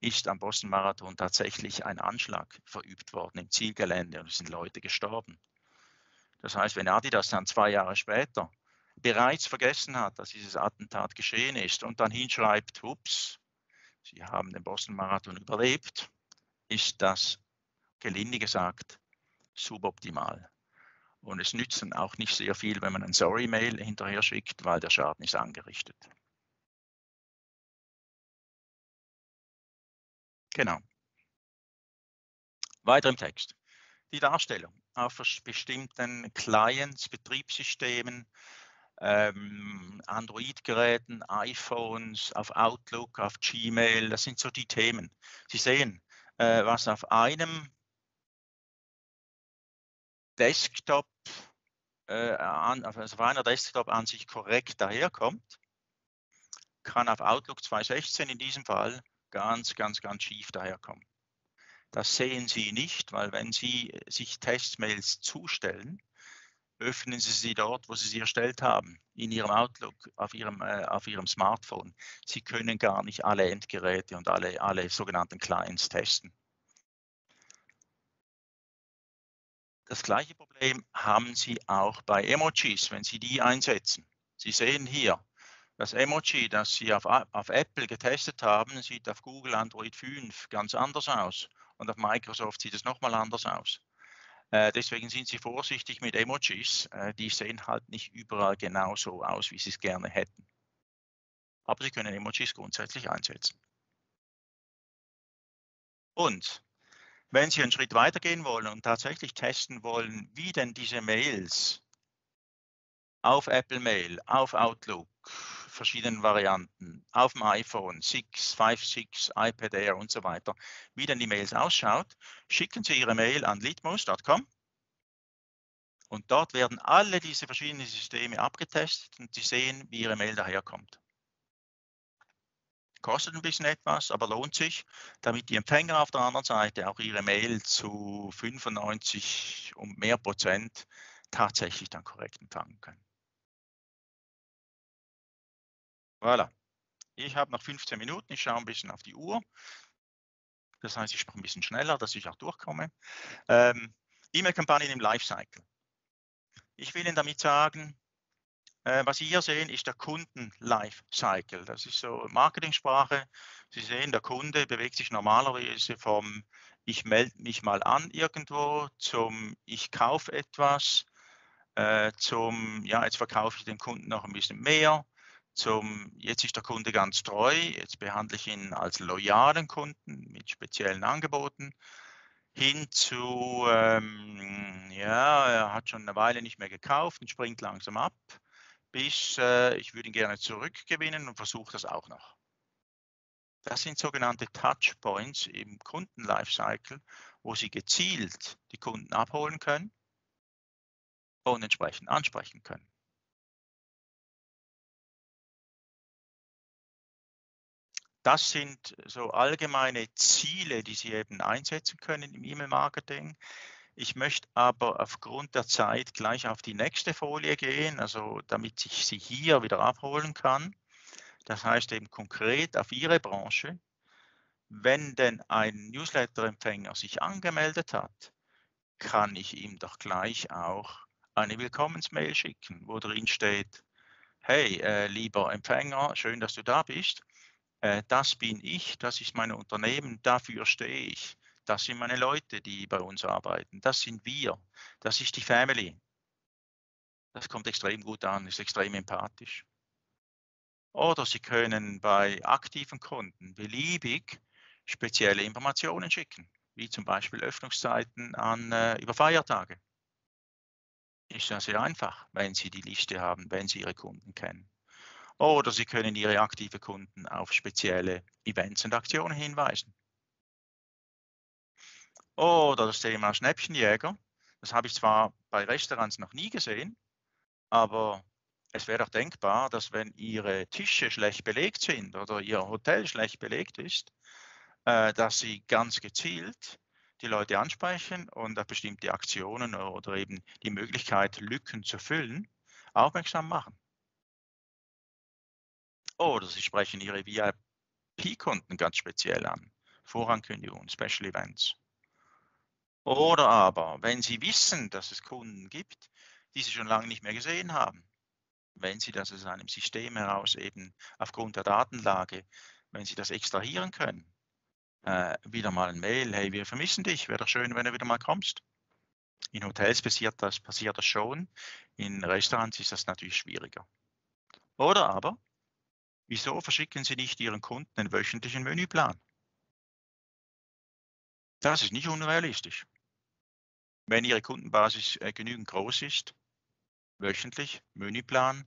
ist am Boston Marathon tatsächlich ein Anschlag verübt worden im Zielgelände und es sind Leute gestorben. Das heißt, wenn Adidas dann 2 Jahre später bereits vergessen hat, dass dieses Attentat geschehen ist und dann hinschreibt, ups, Sie haben den Boston Marathon überlebt, ist das, gelinde gesagt, suboptimal. Und es nützt dann auch nicht sehr viel, wenn man ein Sorry-Mail hinterher schickt, weil der Schaden ist angerichtet. Genau. Weiter im Text. Die Darstellung auf bestimmten Clients, Betriebssystemen, Android-Geräten, iPhones, auf Outlook, auf Gmail, das sind so die Themen. Sie sehen, was auf einem Desktop, also auf einer Desktop-Ansicht korrekt daherkommt, kann auf Outlook 2016 in diesem Fall ganz, ganz, ganz schief daherkommen. Das sehen Sie nicht, weil wenn Sie sich Testmails zustellen, öffnen Sie sie dort, wo Sie sie erstellt haben, in Ihrem Outlook, auf Ihrem Smartphone. Sie können gar nicht alle Endgeräte und alle sogenannten Clients testen. Das gleiche Problem haben Sie auch bei Emojis, wenn Sie die einsetzen. Sie sehen hier, das Emoji, das Sie auf Apple getestet haben, sieht auf Google Android 5 ganz anders aus. Und auf Microsoft sieht es nochmal anders aus. Deswegen sind Sie vorsichtig mit Emojis. Die sehen halt nicht überall genauso aus, wie Sie es gerne hätten. Aber Sie können Emojis grundsätzlich einsetzen. Und wenn Sie einen Schritt weitergehen wollen und tatsächlich testen wollen, wie denn diese Mails auf Apple Mail, auf Outlook, verschiedenen Varianten, auf dem iPhone 6, 5, 6, iPad Air und so weiter, wie denn die Mails ausschaut, schicken Sie Ihre Mail an litmus.com und dort werden alle diese verschiedenen Systeme abgetestet und Sie sehen, wie Ihre Mail daherkommt. Kostet ein bisschen etwas, aber lohnt sich, damit die Empfänger auf der anderen Seite auch ihre Mail zu 95 und mehr Prozent tatsächlich dann korrekt empfangen können. Voilà. Ich habe noch 15 Minuten, ich schaue ein bisschen auf die Uhr. Das heißt, ich mache ein bisschen schneller, dass ich auch durchkomme. E-Mail-Kampagnen im Lifecycle. Ich will Ihnen damit sagen, was Sie hier sehen, ist der Kunden-Lifecycle. Das ist so Marketingsprache. Sie sehen, der Kunde bewegt sich normalerweise vom ich melde mich mal an irgendwo zum ich kaufe etwas, zum ja, jetzt verkaufe ich dem Kunden noch ein bisschen mehr, zum jetzt ist der Kunde ganz treu, jetzt behandle ich ihn als loyalen Kunden mit speziellen Angeboten, hin zu, ja, er hat schon eine Weile nicht mehr gekauft und springt langsam ab. Bis ich würde ihn gerne zurückgewinnen und versuche das auch noch. Das sind sogenannte Touchpoints im Kunden-Lifecycle, wo Sie gezielt die Kunden abholen können und entsprechend ansprechen können. Das sind so allgemeine Ziele, die Sie eben einsetzen können im E-Mail-Marketing. Ich möchte aber aufgrund der Zeit gleich auf die nächste Folie gehen, also damit ich Sie hier wieder abholen kann. Das heißt eben konkret auf Ihre Branche. Wenn denn ein Newsletter-Empfänger sich angemeldet hat, kann ich ihm doch gleich auch eine Willkommensmail schicken, wo drin steht, hey, lieber Empfänger, schön, dass du da bist. Das bin ich, das ist mein Unternehmen, dafür stehe ich. Das sind meine Leute, die bei uns arbeiten. Das sind wir. Das ist die Family. Das kommt extrem gut an, ist extrem empathisch. Oder Sie können bei aktiven Kunden beliebig spezielle Informationen schicken, wie zum Beispiel Öffnungszeiten über Feiertage. Ist ja sehr einfach, wenn Sie die Liste haben, wenn Sie Ihre Kunden kennen. Oder Sie können Ihre aktiven Kunden auf spezielle Events und Aktionen hinweisen. Oder das Thema Schnäppchenjäger, das habe ich zwar bei Restaurants noch nie gesehen, aber es wäre doch denkbar, dass wenn Ihre Tische schlecht belegt sind oder Ihr Hotel schlecht belegt ist, dass Sie ganz gezielt die Leute ansprechen und auf bestimmte Aktionen oder eben die Möglichkeit, Lücken zu füllen, aufmerksam machen. Oder Sie sprechen Ihre VIP-Kunden ganz speziell an, Vorankündigungen, Special Events. Oder aber, wenn Sie wissen, dass es Kunden gibt, die Sie schon lange nicht mehr gesehen haben, wenn Sie das aus einem System heraus eben aufgrund der Datenlage, wenn Sie das extrahieren können, wieder mal ein Mail, hey, wir vermissen dich, wäre doch schön, wenn du wieder mal kommst. In Hotels passiert das schon, in Restaurants ist das natürlich schwieriger. Oder aber, wieso verschicken Sie nicht Ihren Kunden einen wöchentlichen Menüplan? Das ist nicht unrealistisch. Wenn Ihre Kundenbasis genügend groß ist, wöchentlich, Menüplan,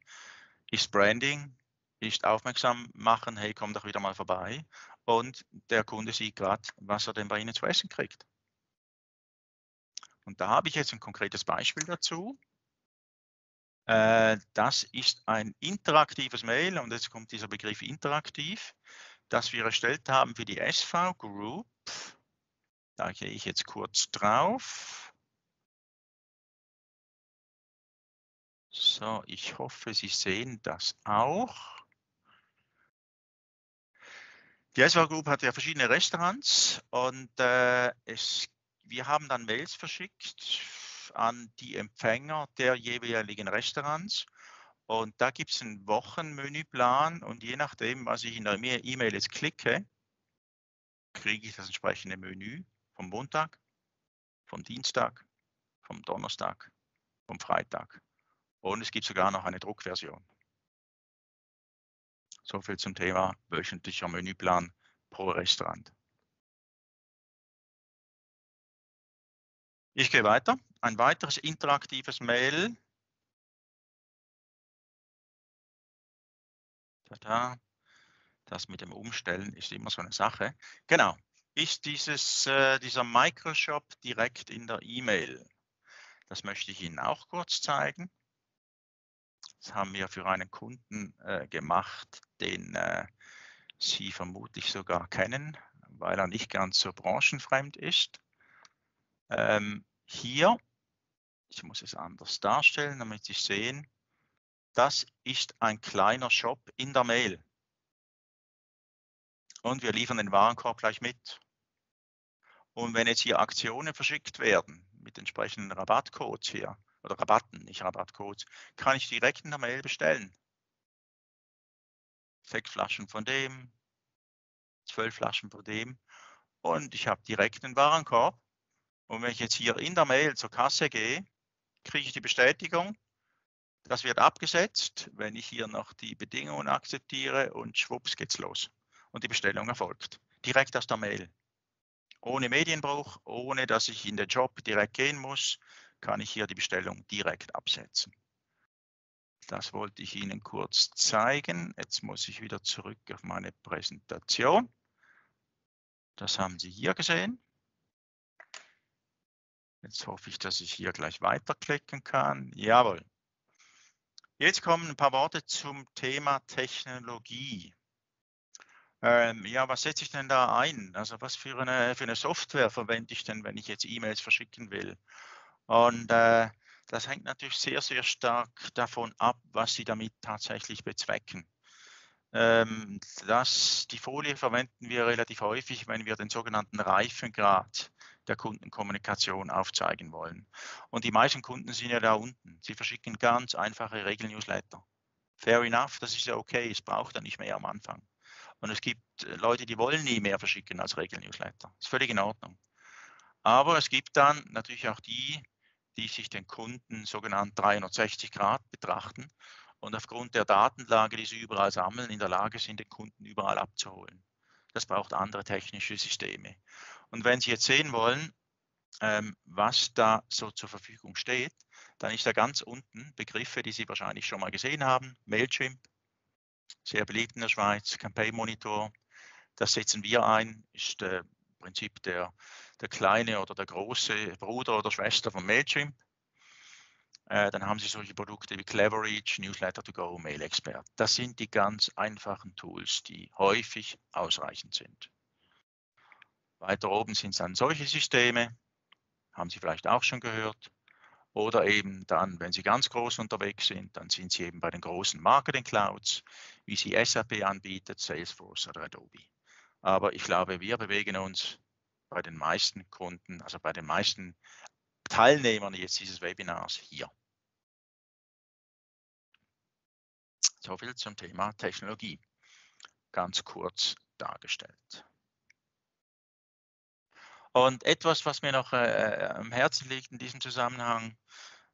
ist Branding, ist aufmerksam machen, hey, komm doch wieder mal vorbei. Und der Kunde sieht gerade, was er denn bei Ihnen zu essen kriegt. Und da habe ich jetzt ein konkretes Beispiel dazu. Das ist ein interaktives Mail, und jetzt kommt dieser Begriff interaktiv, das wir erstellt haben für die SV Group. Da gehe ich jetzt kurz drauf. So, ich hoffe, Sie sehen das auch. Die SV Group hat ja verschiedene Restaurants und wir haben dann Mails verschickt Brief an die Empfänger der jeweiligen Restaurants. Und da gibt es einen Wochenmenüplan und je nachdem, was ich in der E-Mail jetzt klicke, kriege ich das entsprechende Menü vom Montag, vom Dienstag, vom Donnerstag, vom Freitag. Und es gibt sogar noch eine Druckversion. So viel zum Thema wöchentlicher Menüplan pro Restaurant. Ich gehe weiter. Ein weiteres interaktives Mail. Tada. Das mit dem Umstellen ist immer so eine Sache. Genau, ist dieser Microshop direkt in der E-Mail. Das möchte ich Ihnen auch kurz zeigen. Das haben wir für einen Kunden gemacht, den Sie vermutlich sogar kennen, weil er nicht ganz so branchenfremd ist. Hier, ich muss es anders darstellen, damit Sie sehen, das ist ein kleiner Shop in der Mail. Und wir liefern den Warenkorb gleich mit. Und wenn jetzt hier Aktionen verschickt werden, mit entsprechenden Rabattcodes hier, oder Rabatten, nicht Rabattcodes, kann ich direkt in der Mail bestellen. 6 Flaschen von dem, 12 Flaschen von dem. Und ich habe direkt einen Warenkorb. Und wenn ich jetzt hier in der Mail zur Kasse gehe, kriege ich die Bestätigung. Das wird abgesetzt, wenn ich hier noch die Bedingungen akzeptiere und schwupps geht's los. Und die Bestellung erfolgt. Direkt aus der Mail. Ohne Medienbruch, ohne dass ich in den Job direkt gehen muss, kann ich hier die Bestellung direkt absetzen. Das wollte ich Ihnen kurz zeigen. Jetzt muss ich wieder zurück auf meine Präsentation. Das haben Sie hier gesehen. Jetzt hoffe ich, dass ich hier gleich weiterklicken kann. Jawohl. Jetzt kommen ein paar Worte zum Thema Technologie. Ja, was setze ich denn da ein? Also was für eine Software verwende ich denn, wenn ich jetzt E-Mails verschicken will? Und das hängt natürlich sehr, sehr stark davon ab, was Sie damit tatsächlich bezwecken. Die Folie verwenden wir relativ häufig, wenn wir den sogenannten Reifengrad der Kundenkommunikation aufzeigen wollen. Und die meisten Kunden sind ja da unten. Sie verschicken ganz einfache Regel-Newsletter. Fair enough, das ist ja okay, es braucht ja nicht mehr am Anfang. Und es gibt Leute, die wollen nie mehr verschicken als Regel-Newsletter. Ist völlig in Ordnung. Aber es gibt dann natürlich auch die, die sich den Kunden sogenannt 360 Grad betrachten und aufgrund der Datenlage, die sie überall sammeln, in der Lage sind, den Kunden überall abzuholen. Das braucht andere technische Systeme. Und wenn Sie jetzt sehen wollen, was da so zur Verfügung steht, dann ist da ganz unten Begriffe, die Sie wahrscheinlich schon mal gesehen haben. Mailchimp, sehr beliebt in der Schweiz, Campaign Monitor, das setzen wir ein, ist im Prinzip der kleine oder der große Bruder oder Schwester von Mailchimp. Dann haben Sie solche Produkte wie Cleverreach, Newsletter to Go, MailExpert. Das sind die ganz einfachen Tools, die häufig ausreichend sind. Weiter oben sind dann solche Systeme, haben Sie vielleicht auch schon gehört. Oder eben dann, wenn Sie ganz groß unterwegs sind, dann sind Sie eben bei den großen Marketing-Clouds, wie sie SAP anbietet, Salesforce oder Adobe. Aber ich glaube, wir bewegen uns bei den meisten Kunden, also bei den meisten Teilnehmern jetzt dieses Webinars hier. So viel zum Thema Technologie. Ganz kurz dargestellt. Und etwas, was mir noch am Herzen liegt in diesem Zusammenhang,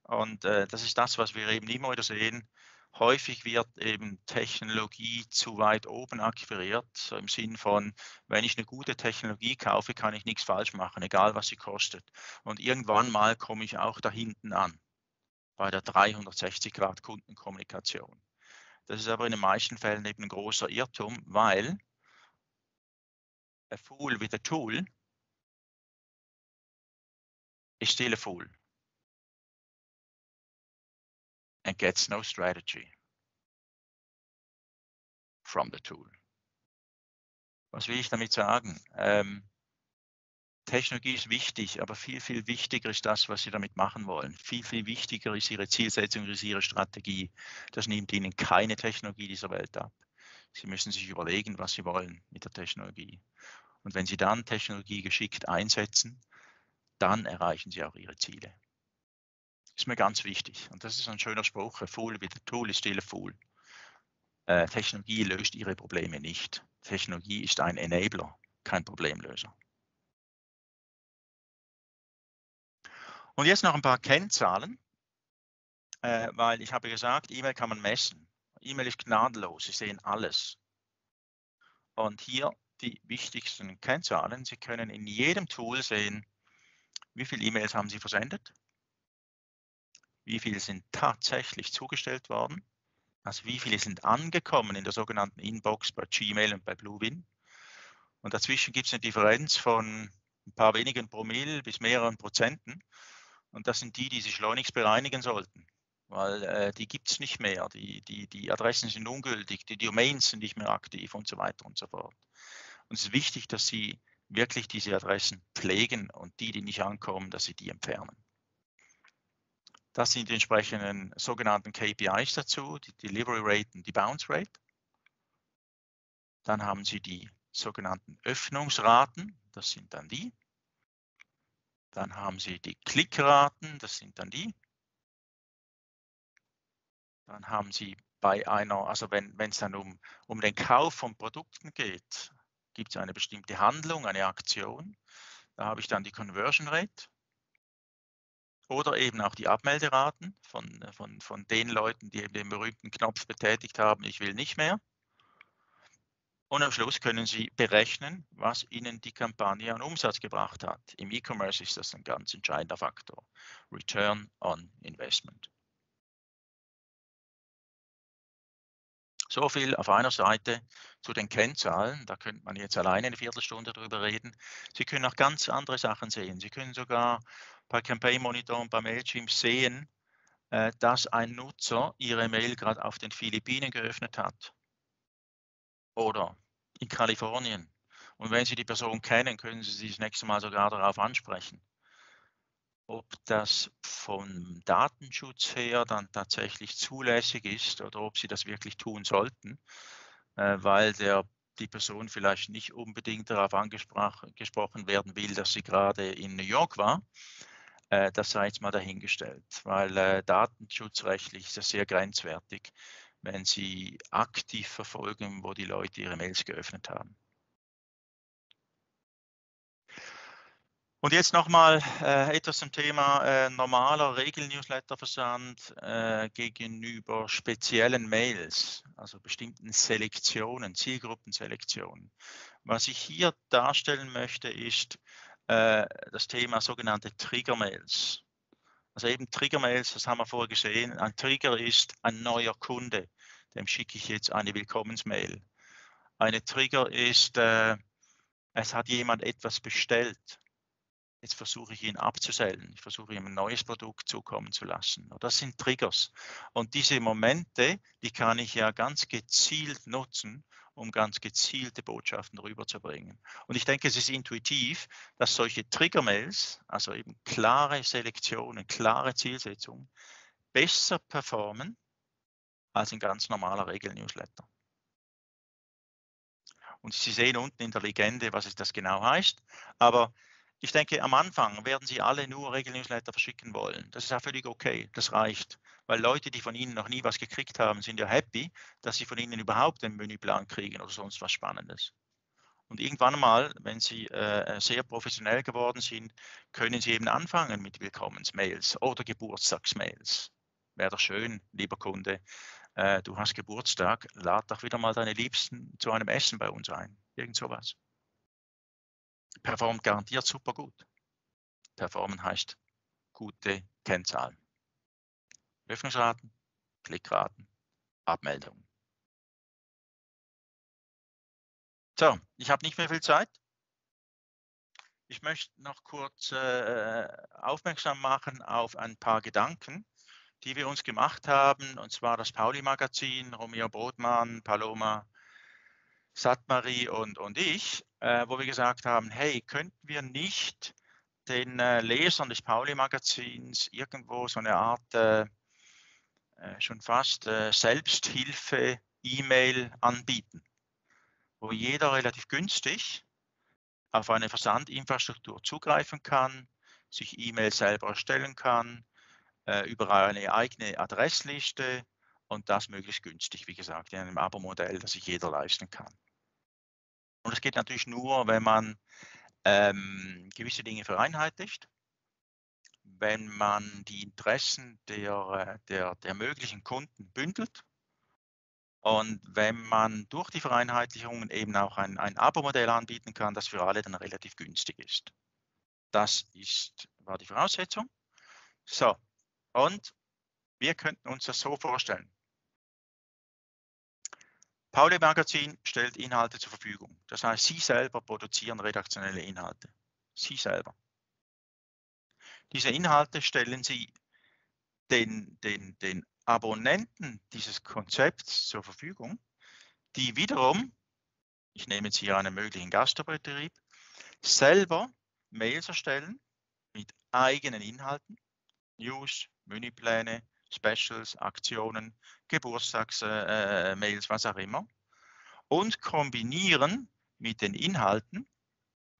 und das ist das, was wir eben immer wieder sehen, häufig wird eben Technologie zu weit oben akquiriert, so im Sinn von, wenn ich eine gute Technologie kaufe, kann ich nichts falsch machen, egal was sie kostet. Und irgendwann mal komme ich auch da hinten an, bei der 360-Grad-Kundenkommunikation. Das ist aber in den meisten Fällen eben ein großer Irrtum, weil a fool with a tool, is still a fool and gets no strategy from the tool. Was will ich damit sagen? Technologie ist wichtig, aber viel, viel wichtiger ist das, was Sie damit machen wollen. Viel, viel wichtiger ist Ihre Zielsetzung, ist Ihre Strategie. Das nimmt Ihnen keine Technologie dieser Welt ab. Sie müssen sich überlegen, was Sie wollen mit der Technologie. Und wenn Sie dann Technologie geschickt einsetzen, dann erreichen Sie auch Ihre Ziele. ist mir ganz wichtig. Und das ist ein schöner Spruch, a fool with a tool is still a fool. Technologie löst ihre Probleme nicht. Technologie ist ein Enabler, kein Problemlöser. Und jetzt noch ein paar Kennzahlen, weil ich habe gesagt, E-Mail kann man messen. E-Mail ist gnadenlos, Sie sehen alles. Und hier die wichtigsten Kennzahlen. Sie können in jedem Tool sehen, wie viele E-Mails haben Sie versendet, wie viele sind tatsächlich zugestellt worden, also wie viele sind angekommen in der sogenannten Inbox bei Gmail und bei BlueWin. Und dazwischen gibt es eine Differenz von ein paar wenigen Promille bis mehreren Prozenten. Und das sind die, die Sie schleunigst bereinigen sollten, weil die gibt es nicht mehr. Die Adressen sind ungültig, die Domains sind nicht mehr aktiv und so weiter und so fort. Und es ist wichtig, dass Sie wirklich diese Adressen pflegen und die, die nicht ankommen, dass Sie die entfernen. Das sind die entsprechenden sogenannten KPIs dazu, die Delivery Rate und die Bounce Rate. Dann haben Sie die sogenannten Öffnungsraten, das sind dann die. Dann haben Sie die Klickraten, das sind dann die. Dann haben Sie bei einer, also wenn es dann um den Kauf von Produkten geht, gibt es eine bestimmte Handlung, eine Aktion. Da habe ich dann die Conversion Rate oder eben auch die Abmelderaten von den Leuten, die eben den berühmten Knopf betätigt haben, ich will nicht mehr. Und am Schluss können Sie berechnen, was Ihnen die Kampagne an Umsatz gebracht hat. Im E-Commerce ist das ein ganz entscheidender Faktor. Return on Investment. So viel auf einer Seite zu den Kennzahlen. Da könnte man jetzt alleine eine Viertelstunde drüber reden. Sie können auch ganz andere Sachen sehen. Sie können sogar bei Campaign Monitor und bei Mailchimp sehen, dass ein Nutzer Ihre Mail gerade auf den Philippinen geöffnet hat oder in Kalifornien. Und wenn Sie die Person kennen, können Sie sie das nächste Mal sogar darauf ansprechen. Ob das vom Datenschutz her dann tatsächlich zulässig ist oder ob Sie das wirklich tun sollten, weil die Person vielleicht nicht unbedingt darauf angesprochen werden will, dass sie gerade in New York war, das sei jetzt mal dahingestellt, weil datenschutzrechtlich ist das sehr grenzwertig, wenn Sie aktiv verfolgen, wo die Leute ihre Mails geöffnet haben. Und jetzt nochmal etwas zum Thema normaler Regel-Newsletter-Versand gegenüber speziellen Mails, also bestimmten Selektionen, Zielgruppenselektionen. Was ich hier darstellen möchte, ist das Thema sogenannte Trigger-Mails. Also eben Trigger-Mails, das haben wir vorher gesehen. Ein Trigger ist ein neuer Kunde, dem schicke ich jetzt eine Willkommensmail. Eine Trigger ist, es hat jemand etwas bestellt. Jetzt versuche ich ihn abzusellen, ich versuche ihm ein neues Produkt zukommen zu lassen. Das sind Triggers. Und diese Momente, die kann ich ja ganz gezielt nutzen, um ganz gezielte Botschaften rüberzubringen. Und ich denke, es ist intuitiv, dass solche Trigger-Mails, also eben klare Selektionen, klare Zielsetzungen, besser performen als ein ganz normaler Regel-Newsletter. Und Sie sehen unten in der Legende, was es das genau heißt, aber ich denke, am Anfang werden Sie alle nur Regel-Newsletter verschicken wollen. Das ist auch völlig okay, das reicht. Weil Leute, die von Ihnen noch nie was gekriegt haben, sind ja happy, dass sie von Ihnen überhaupt einen Menüplan kriegen oder sonst was Spannendes. Und irgendwann mal, wenn Sie sehr professionell geworden sind, können Sie eben anfangen mit Willkommensmails oder Geburtstagsmails. Wäre doch schön, lieber Kunde, du hast Geburtstag, lad doch wieder mal deine Liebsten zu einem Essen bei uns ein. Irgend sowas. Performt garantiert super gut. Performen heißt gute Kennzahlen. Öffnungsraten, Klickraten, Abmeldungen. So, ich habe nicht mehr viel Zeit. Ich möchte noch kurz aufmerksam machen auf ein paar Gedanken, die wir uns gemacht haben, und zwar das Pauli-Magazin, Romeo Brodmann, Paloma, Satmarie und ich, wo wir gesagt haben, hey, könnten wir nicht den Lesern des Pauli-Magazins irgendwo so eine Art schon fast Selbsthilfe-E-Mail anbieten, wo jeder relativ günstig auf eine Versandinfrastruktur zugreifen kann, sich E-Mail selber erstellen kann, über eine eigene Adressliste und das möglichst günstig, wie gesagt, in einem Abo-Modell, das sich jeder leisten kann. Und es geht natürlich nur, wenn man gewisse Dinge vereinheitlicht, wenn man die Interessen der möglichen Kunden bündelt und wenn man durch die Vereinheitlichungen eben auch ein Abo-Modell anbieten kann, das für alle dann relativ günstig ist. Das war die Voraussetzung. So, und wir könnten uns das so vorstellen. Pauli Magazin stellt Inhalte zur Verfügung. Das heißt, Sie selber produzieren redaktionelle Inhalte. Sie selber. Diese Inhalte stellen Sie den Abonnenten dieses Konzepts zur Verfügung, die wiederum, ich nehme jetzt hier einen möglichen Gastbetrieb, selber Mails erstellen mit eigenen Inhalten, News, Menüpläne, Specials, Aktionen, Geburtstags-Mails, was auch immer, und kombinieren mit den Inhalten,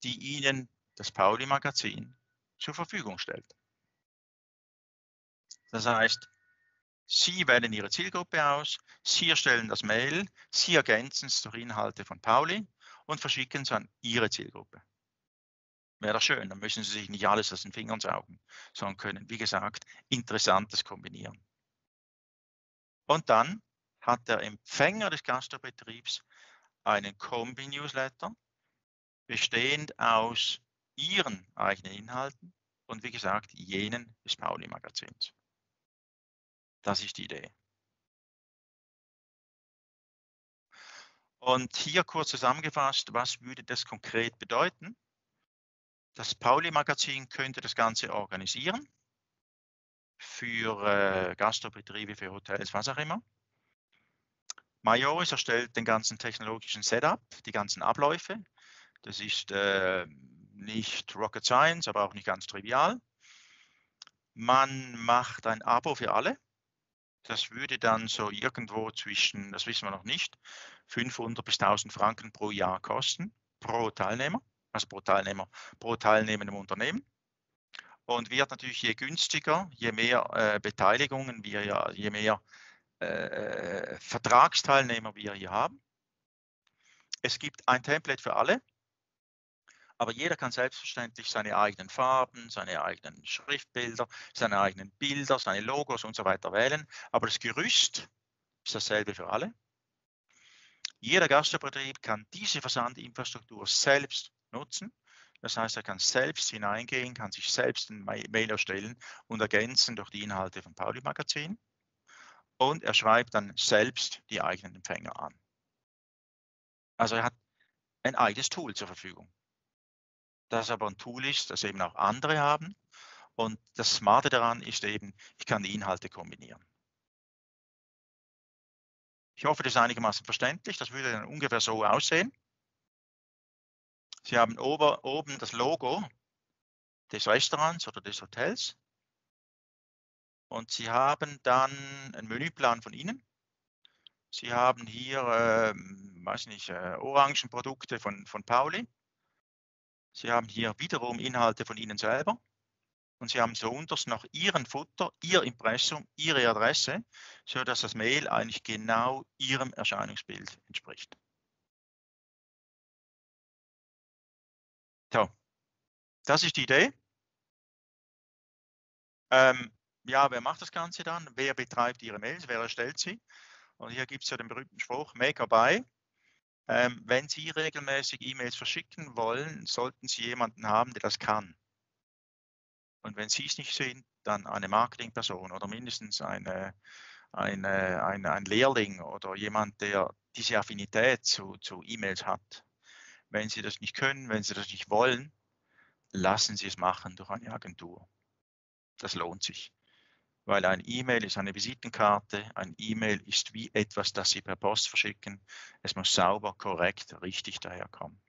die Ihnen das Pauli-Magazin zur Verfügung stellt. Das heißt, Sie wählen Ihre Zielgruppe aus, Sie erstellen das Mail, Sie ergänzen es durch Inhalte von Pauli und verschicken es an Ihre Zielgruppe. Wäre das schön, dann müssen Sie sich nicht alles aus den Fingern saugen, sondern können, wie gesagt, Interessantes kombinieren. Und dann hat der Empfänger des Gastbetriebs einen Kombi-Newsletter, bestehend aus Ihren eigenen Inhalten und, wie gesagt, jenen des Pauli-Magazins. Das ist die Idee. Und hier kurz zusammengefasst, was würde das konkret bedeuten? Das Pauli-Magazin könnte das Ganze organisieren für Gastbetriebe, für Hotels, was auch immer. Mayoris erstellt den ganzen technologischen Setup, die ganzen Abläufe. Das ist nicht Rocket Science, aber auch nicht ganz trivial. Man macht ein Abo für alle. Das würde dann so irgendwo zwischen, das wissen wir noch nicht, 500 bis 1000 Franken pro Jahr kosten, pro Teilnehmer. Also pro teilnehmendem Unternehmen, und wird natürlich je günstiger, je mehr Beteiligungen wir ja, je mehr Vertragsteilnehmer wir hier haben. Es gibt ein Template für alle, aber jeder kann selbstverständlich seine eigenen Farben, seine eigenen Schriftbilder, seine eigenen Bilder, seine Logos und so weiter wählen, aber das Gerüst ist dasselbe für alle. Jeder Gastbetrieb kann diese Versandinfrastruktur selbst nutzen. Das heißt, er kann selbst hineingehen, kann sich selbst ein Mail erstellen und ergänzen durch die Inhalte von Pauli Magazin. Und er schreibt dann selbst die eigenen Empfänger an. Also er hat ein eigenes Tool zur Verfügung. Das aber ein Tool ist, das eben auch andere haben. Und das Smarte daran ist eben, ich kann die Inhalte kombinieren. Ich hoffe, das ist einigermaßen verständlich. Das würde dann ungefähr so aussehen. Sie haben oben das Logo des Restaurants oder des Hotels und Sie haben dann einen Menüplan von Ihnen. Sie haben hier, weiß nicht, Orangenprodukte von Pauli. Sie haben hier wiederum Inhalte von Ihnen selber und Sie haben so unterst noch Ihren Footer, Ihr Impressum, Ihre Adresse, sodass das Mail eigentlich genau Ihrem Erscheinungsbild entspricht. So, das ist die Idee. Ja, wer macht das Ganze dann? Wer betreibt Ihre Mails? Wer erstellt sie? Und hier gibt es ja den berühmten Spruch, make or buy. Wenn Sie regelmäßig E-Mails verschicken wollen, sollten Sie jemanden haben, der das kann. Und wenn Sie es nicht sind, dann eine Marketingperson oder mindestens ein Lehrling oder jemand, der diese Affinität zu E-Mails hat. Wenn Sie das nicht können, wenn Sie das nicht wollen, lassen Sie es machen durch eine Agentur. Das lohnt sich, weil ein E-Mail ist eine Visitenkarte, ein E-Mail ist wie etwas, das Sie per Post verschicken. Es muss sauber, korrekt, richtig daherkommen.